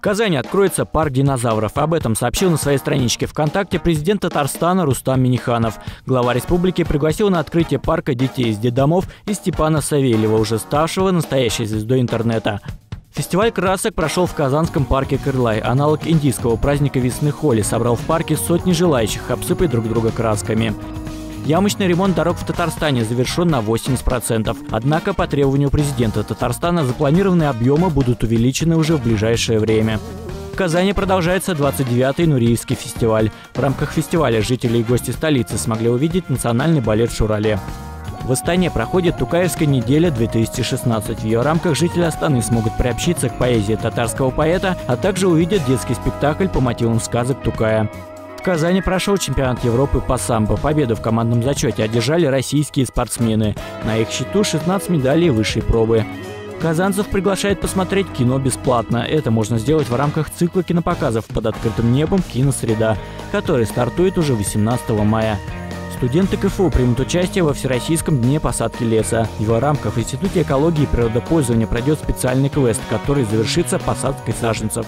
В Казани откроется парк динозавров. Об этом сообщил на своей страничке ВКонтакте президент Татарстана Рустам Миниханов. Глава республики пригласил на открытие парка детей из детдомов и Степана Савельева, уже ставшего настоящей звездой интернета. Фестиваль красок прошел в казанском парке Кырлай. Аналог индийского праздника весны Холли собрал в парке сотни желающих обсыпать друг друга красками. Ямочный ремонт дорог в Татарстане завершен на 80%. Однако по требованию президента Татарстана запланированные объемы будут увеличены уже в ближайшее время. В Казани продолжается 29-й Нуриевский фестиваль. В рамках фестиваля жители и гости столицы смогли увидеть национальный балет «Шурале». В Астане проходит Тукаевская неделя 2016. В ее рамках жители Астаны смогут приобщиться к поэзии татарского поэта, а также увидят детский спектакль по мотивам сказок Тукая. В Казани прошел чемпионат Европы по самбо. Победу в командном зачете одержали российские спортсмены. На их счету 16 медалей высшей пробы. Казанцев приглашают посмотреть кино бесплатно. Это можно сделать в рамках цикла кинопоказов под открытым небом «Киносреда», который стартует уже 18 мая. Студенты КФУ примут участие во Всероссийском дне посадки леса. В его рамках в Институте экологии и природопользования пройдет специальный квест, который завершится посадкой саженцев.